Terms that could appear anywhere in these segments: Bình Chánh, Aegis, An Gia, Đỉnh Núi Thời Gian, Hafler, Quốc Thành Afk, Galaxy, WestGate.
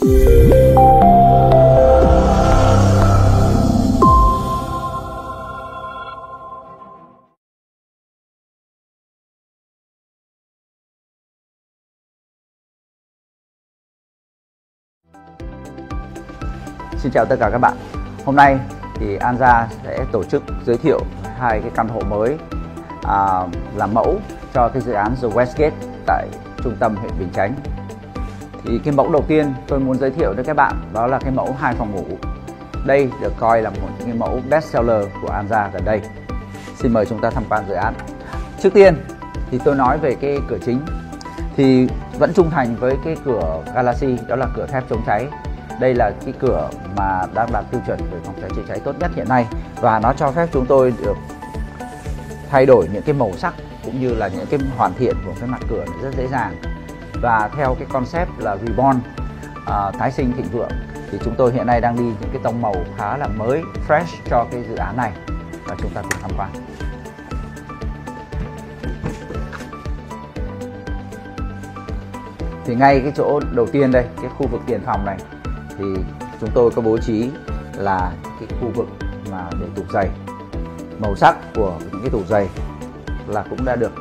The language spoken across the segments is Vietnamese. Xin chào tất cả các bạn. Hôm nay thì An Gia sẽ tổ chức giới thiệu hai cái căn hộ mới làm mẫu cho cái dự án The WestGate tại trung tâm huyện Bình Chánh. Thì cái mẫu đầu tiên tôi muốn giới thiệu đến các bạn đó là cái mẫu 2 phòng ngủ. Đây được coi là một cái mẫu best seller của An Gia gần đây. Xin mời chúng ta tham quan dự án. Trước tiên thì tôi nói về cái cửa chính thì vẫn trung thành với cái cửa Galaxy, đó là cửa thép chống cháy. Đây là cái cửa mà đang đạt tiêu chuẩn về phòng cháy chữa cháy tốt nhất hiện nay, và nó cho phép chúng tôi được thay đổi những cái màu sắc cũng như là những cái hoàn thiện của cái mặt cửa rất dễ dàng. Và theo cái concept là reborn, tái sinh thịnh vượng, thì chúng tôi hiện nay đang đi những cái tông màu khá là mới, fresh cho cái dự án này, và chúng ta cùng tham quan. Thì ngay cái chỗ đầu tiên đây, cái khu vực tiền phòng này, thì chúng tôi có bố trí là cái khu vực mà để tủ giày. Màu sắc của những cái tủ giày là cũng đã được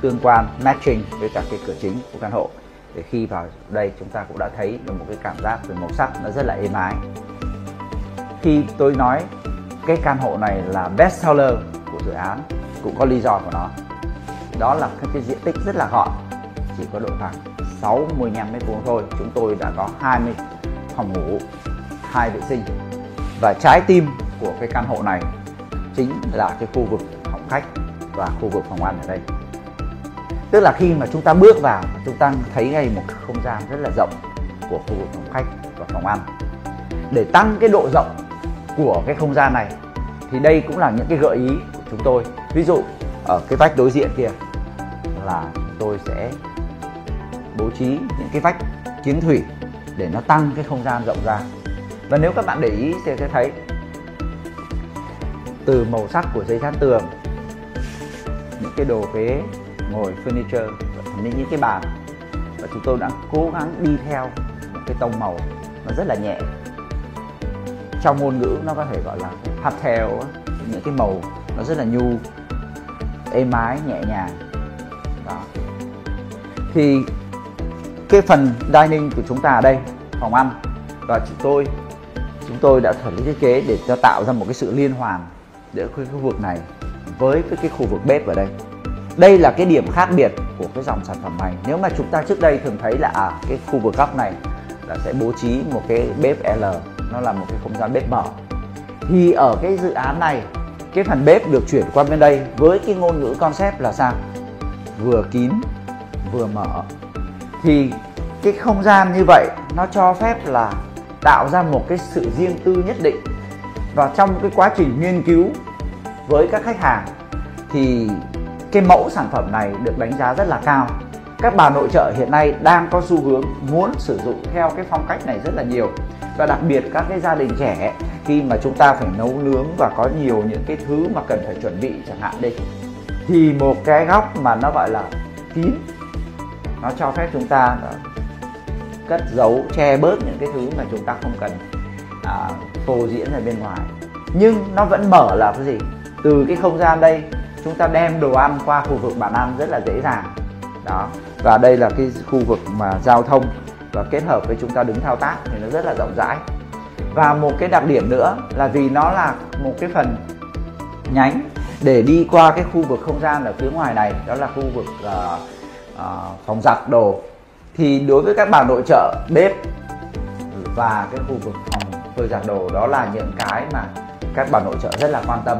tương quan, matching với cả cái cửa chính của căn hộ, để khi vào đây chúng ta cũng đã thấy được một cái cảm giác về màu sắc nó rất là êm ái. Khi tôi nói cái căn hộ này là best seller của dự án cũng có lý do của nó, đó là cái diện tích rất là gọn, chỉ có độ khoảng 65 m² thôi. Chúng tôi đã có 20 phòng ngủ, 2 vệ sinh, và trái tim của cái căn hộ này chính là cái khu vực phòng khách và khu vực phòng ăn ở đây. Tức là khi mà chúng ta bước vào, chúng ta thấy ngay một không gian rất là rộng của khu vực phòng khách và phòng ăn. Để tăng cái độ rộng của cái không gian này thì đây cũng là những cái gợi ý của chúng tôi. Ví dụ ở cái vách đối diện kia là tôi sẽ bố trí những cái vách kiếng thủy để nó tăng cái không gian rộng ra. Và nếu các bạn để ý sẽ thấy từ màu sắc của giấy dán tường, những cái đồ ghế ngồi, furniture, những cái bàn, và chúng tôi đã cố gắng đi theo một cái tông màu nó rất là nhẹ. Trong ngôn ngữ nó có thể gọi là pastel, những cái màu nó rất là nhu, êm ái, nhẹ nhàng. Đó. Thì cái phần dining của chúng ta ở đây, phòng ăn, và chúng tôi đã thử thiết kế để cho tạo ra một cái sự liên hoàn giữa cái khu vực này với cái khu vực bếp ở đây. Đây là cái điểm khác biệt của cái dòng sản phẩm này. Nếu mà chúng ta trước đây thường thấy là cái khu vực góc này là sẽ bố trí một cái bếp L, nó là một cái không gian bếp mở, thì ở cái dự án này cái phần bếp được chuyển qua bên đây với cái ngôn ngữ concept là sao? Vừa kín vừa mở. Thì cái không gian như vậy nó cho phép là tạo ra một cái sự riêng tư nhất định. Và trong cái quá trình nghiên cứu với các khách hàng thì cái mẫu sản phẩm này được đánh giá rất là cao. Các bà nội trợ hiện nay đang có xu hướng muốn sử dụng theo cái phong cách này rất là nhiều. Và đặc biệt các cái gia đình trẻ, khi mà chúng ta phải nấu nướng và có nhiều những cái thứ mà cần phải chuẩn bị chẳng hạn đi, thì một cái góc mà nó gọi là kín, nó cho phép chúng ta cất giấu, che bớt những cái thứ mà chúng ta không cần phô diễn ở bên ngoài. Nhưng nó vẫn mở là cái gì? Từ cái không gian đây chúng ta đem đồ ăn qua khu vực bàn ăn rất là dễ dàng. Đó. Và đây là cái khu vực mà giao thông, và kết hợp với chúng ta đứng thao tác thì nó rất là rộng rãi. Và một cái đặc điểm nữa là vì nó là một cái phần nhánh để đi qua cái khu vực không gian ở phía ngoài này, đó là khu vực phòng giặt đồ. Thì đối với các bà nội trợ, bếp và cái khu vực phòng phơi giặt đồ, đó là những cái mà các bà nội trợ rất là quan tâm.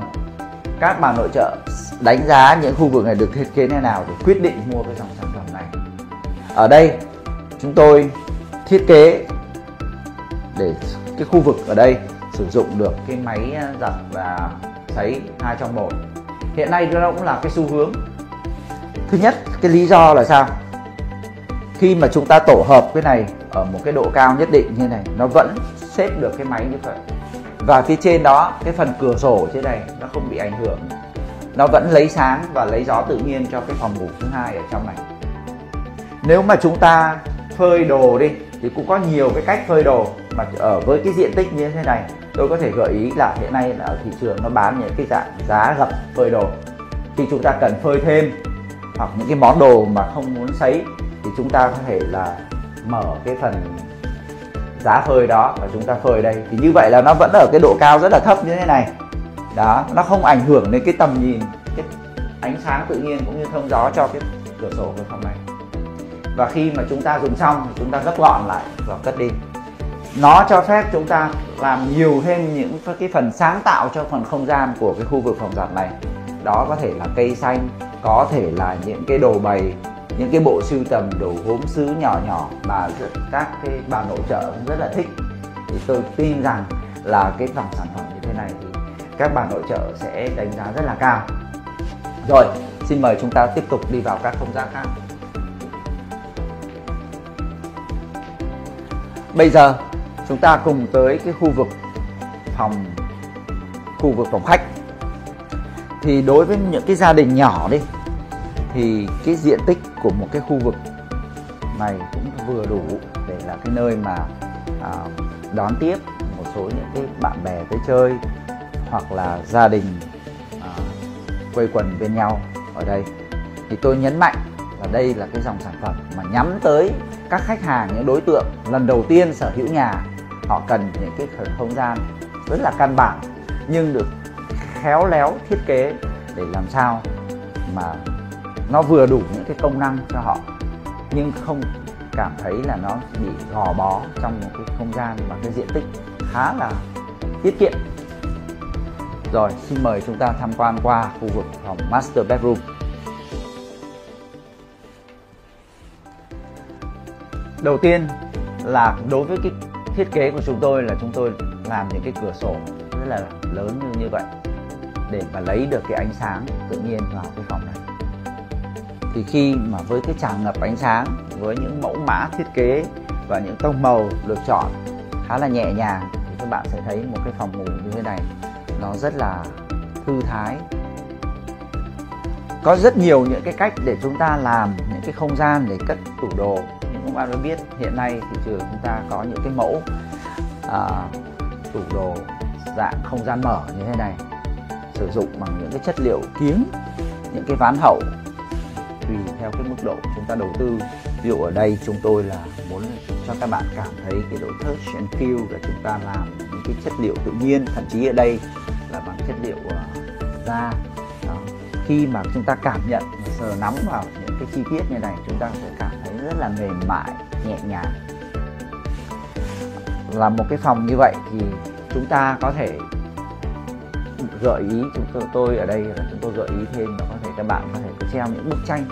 Các bà nội trợ đánh giá những khu vực này được thiết kế như nào để quyết định mua cái dòng sản phẩm này. Ở đây chúng tôi thiết kế để cái khu vực ở đây sử dụng được cái máy giặt và sấy 2 trong 1. Hiện nay nó cũng là cái xu hướng. Thứ nhất, cái lý do là sao? Khi mà chúng ta tổ hợp cái này ở một cái độ cao nhất định như này, nó vẫn xếp được cái máy như vậy. Và phía trên đó, cái phần cửa sổ trên này nó không bị ảnh hưởng, nó vẫn lấy sáng và lấy gió tự nhiên cho cái phòng ngủ thứ hai ở trong này. Nếu mà chúng ta phơi đồ đi thì cũng có nhiều cái cách phơi đồ, mà ở với cái diện tích như thế này tôi có thể gợi ý là hiện nay là ở thị trường nó bán những cái dạng giá gập phơi đồ. Khi chúng ta cần phơi thêm hoặc những cái món đồ mà không muốn sấy thì chúng ta có thể là mở cái phần giá phơi đó và chúng ta phơi đây, thì như vậy là nó vẫn ở cái độ cao rất là thấp như thế này đó, nó không ảnh hưởng đến cái tầm nhìn, cái ánh sáng tự nhiên cũng như thông gió cho cái cửa sổ của phòng này. Và khi mà chúng ta dùng xong thì chúng ta gấp gọn lại và cất đi. Nó cho phép chúng ta làm nhiều thêm những cái phần sáng tạo cho phần không gian của cái khu vực phòng giặt này. Đó có thể là cây xanh, có thể là những cái đồ bày, những cái bộ sưu tầm đồ gốm sứ nhỏ nhỏ mà các cái bà nội trợ cũng rất là thích. Thì tôi tin rằng là cái dòng sản phẩm như thế này thì các bà nội trợ sẽ đánh giá rất là cao. Rồi, xin mời chúng ta tiếp tục đi vào các không gian khác. Bây giờ chúng ta cùng tới cái khu vực phòng khách. Thì đối với những cái gia đình nhỏ đi thì cái diện tích của một cái khu vực này cũng vừa đủ để là cái nơi mà đón tiếp một số những cái bạn bè tới chơi, hoặc là gia đình quây quần bên nhau ở đây. Thì tôi nhấn mạnh là đây là cái dòng sản phẩm mà nhắm tới các khách hàng, những đối tượng lần đầu tiên sở hữu nhà. Họ cần những cái không gian rất là căn bản nhưng được khéo léo thiết kế để làm sao mà nó vừa đủ những cái công năng cho họ, nhưng không cảm thấy là nó bị gò bó trong một cái không gian mà cái diện tích khá là tiết kiệm. Rồi, xin mời chúng ta tham quan qua khu vực phòng Master Bedroom. Đầu tiên là đối với cái thiết kế của chúng tôi là chúng tôi làm những cái cửa sổ rất là lớn như vậy để mà lấy được cái ánh sáng tự nhiên vào cái phòng này. Thì khi mà với cái tràn ngập ánh sáng, với những mẫu mã thiết kế và những tông màu được chọn khá là nhẹ nhàng thì các bạn sẽ thấy một cái phòng ngủ như thế này nó rất là thư thái. Có rất nhiều những cái cách để chúng ta làm những cái không gian để cất tủ đồ. Các bạn đã biết hiện nay thị trường chúng ta có những cái mẫu tủ đồ dạng không gian mở như thế này, sử dụng bằng những cái chất liệu kiếng, những cái ván hậu tùy theo cái mức độ chúng ta đầu tư. Ví dụ ở đây chúng tôi là muốn cho các bạn cảm thấy cái độ touch and feel, là chúng ta làm những cái chất liệu tự nhiên, thậm chí ở đây là bằng chất liệu da. Đó. Khi mà chúng ta cảm nhận và sờ nắm vào những cái chi tiết như này, chúng ta sẽ cảm thấy rất là mềm mại, nhẹ nhàng. Là một cái phòng như vậy thì chúng ta có thể gợi ý, tôi ở đây là chúng tôi gợi ý thêm là có thể các bạn có thể treo những bức tranh.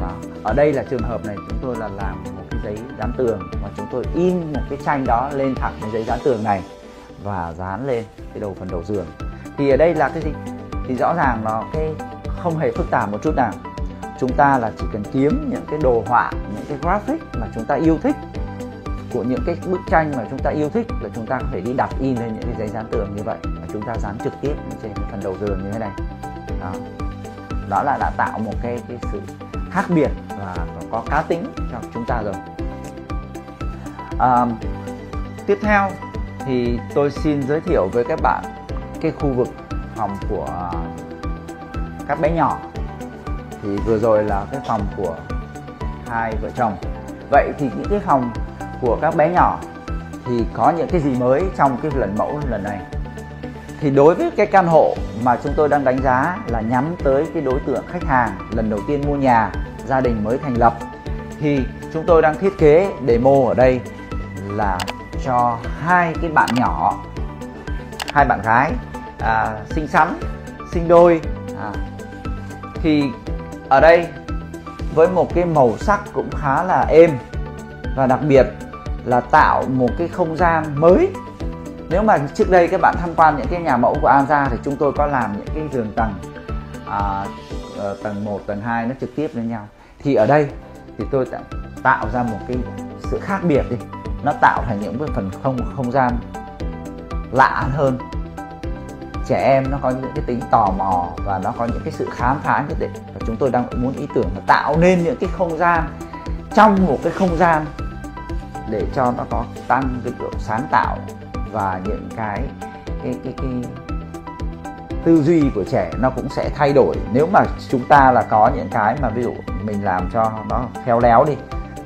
Đó. Ở đây là trường hợp này chúng tôi là làm một cái giấy dán tường và chúng tôi in một cái tranh đó lên thẳng cái giấy dán tường này và dán lên cái phần đầu giường. Thì ở đây là cái gì? Thì rõ ràng nó cái không hề phức tạp một chút nào. Chúng ta là chỉ cần kiếm những cái đồ họa, những cái graphic mà chúng ta yêu thích, của những cái bức tranh mà chúng ta yêu thích, là chúng ta có thể đi đặt in lên những cái giấy dán tường như vậy và chúng ta dán trực tiếp trên cái phần đầu giường như thế này. Đó, đó là đã tạo một cái sự khác biệt và có cá tính cho chúng ta rồi. Tiếp theo thì tôi xin giới thiệu với các bạn cái khu vực phòng của các bé nhỏ. Thì vừa rồi là cái phòng của hai vợ chồng. Vậy thì những cái phòng của các bé nhỏ thì có những cái gì mới trong cái lần này? Thì đối với cái căn hộ mà chúng tôi đang đánh giá là nhắm tới cái đối tượng khách hàng lần đầu tiên mua nhà, gia đình mới thành lập, thì chúng tôi đang thiết kế demo ở đây là cho hai cái bạn nhỏ, hai bạn gái sinh sắn, sinh đôi. Thì ở đây với một cái màu sắc cũng khá là êm và đặc biệt là tạo một cái không gian mới. Nếu mà trước đây các bạn tham quan những cái nhà mẫu của An Gia thì chúng tôi có làm những cái giường tầng 1, tầng 2 nó trực tiếp lên nhau. Thì ở đây thì tôi tạo ra một cái sự khác biệt đi, nó tạo thành những cái phần không gian lạ hơn. Trẻ em nó có những cái tính tò mò và nó có những cái sự khám phá nhất định, và chúng tôi đang muốn ý tưởng là tạo nên những cái không gian trong một cái không gian để cho nó có tăng cái độ sáng tạo và những cái tư duy của trẻ nó cũng sẽ thay đổi. Nếu mà chúng ta là có những cái mà ví dụ mình làm cho nó khéo léo đi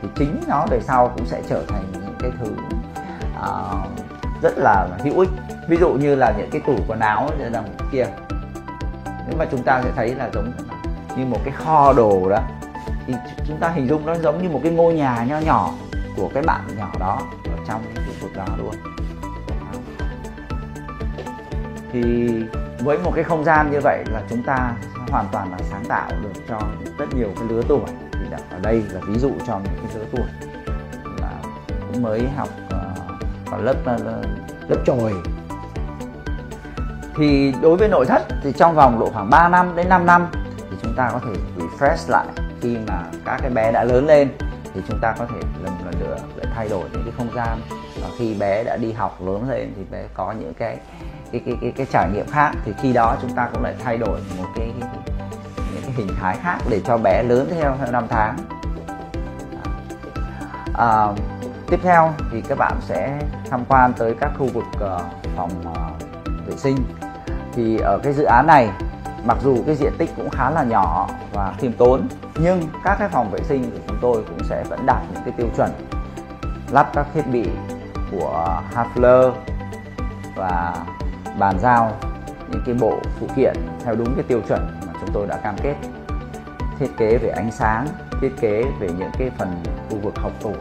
thì chính nó đời sau cũng sẽ trở thành những cái thứ rất là hữu ích. Ví dụ như là những cái tủ quần áo đằng kia, nếu mà chúng ta sẽ thấy là giống như một cái kho đồ đó, thì chúng ta hình dung nó giống như một cái ngôi nhà nho nhỏ của cái bạn nhỏ đó ở trong cái khu vực đó luôn. Thì với một cái không gian như vậy là chúng ta hoàn toàn là sáng tạo được cho rất nhiều cái lứa tuổi. Thì ở đây là ví dụ cho những cái lứa tuổi là cũng mới học ở lớp chồi. Thì đối với nội thất thì trong vòng độ khoảng 3 năm đến 5 năm thì chúng ta có thể refresh lại. Khi mà các cái bé đã lớn lên thì chúng ta có thể lần nữa để thay đổi những cái không gian. Và khi bé đã đi học lớn lên thì bé có những cái trải nghiệm khác, thì khi đó chúng ta cũng lại thay đổi một cái hình thái khác để cho bé lớn theo năm tháng. Tiếp theo thì các bạn sẽ tham quan tới các khu vực phòng vệ sinh. Thì ở cái dự án này mặc dù cái diện tích cũng khá là nhỏ và khiêm tốn, nhưng các cái phòng vệ sinh của chúng tôi cũng sẽ vẫn đạt những cái tiêu chuẩn lắp các thiết bị của Hafler và bàn giao những cái bộ phụ kiện theo đúng cái tiêu chuẩn mà chúng tôi đã cam kết. Thiết kế về ánh sáng, thiết kế về những cái phần khu vực học tủ.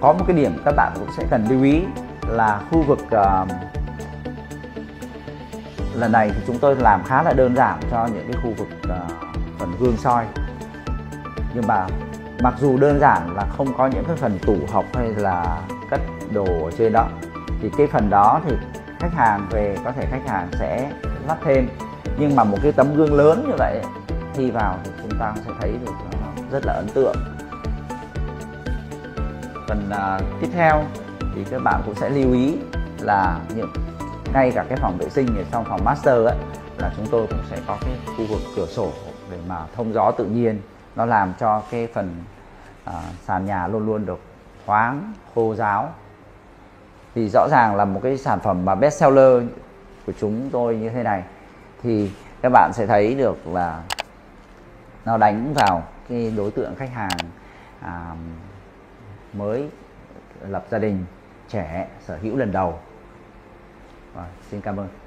Có một cái điểm các bạn cũng sẽ cần lưu ý là khu vực lần này thì chúng tôi làm khá là đơn giản cho những cái khu vực phần gương soi. Nhưng mà mặc dù đơn giản là không có những cái phần tủ học hay là cất đồ ở trên đó, thì cái phần đó thì khách hàng về có thể khách hàng sẽ lắp thêm. Nhưng mà một cái tấm gương lớn như vậy khi vào thì chúng ta sẽ thấy được nó rất là ấn tượng. Phần tiếp theo thì các bạn cũng sẽ lưu ý là ngay cả cái phòng vệ sinh ở trong phòng master ấy, là chúng tôi cũng sẽ có cái khu vực cửa sổ để mà thông gió tự nhiên. Nó làm cho cái phần sàn nhà luôn luôn được thoáng, khô ráo. Thì rõ ràng là một cái sản phẩm mà best seller của chúng tôi như thế này thì các bạn sẽ thấy được là nó đánh vào cái đối tượng khách hàng mới lập gia đình, trẻ, sở hữu lần đầu. Rồi, xin cảm ơn.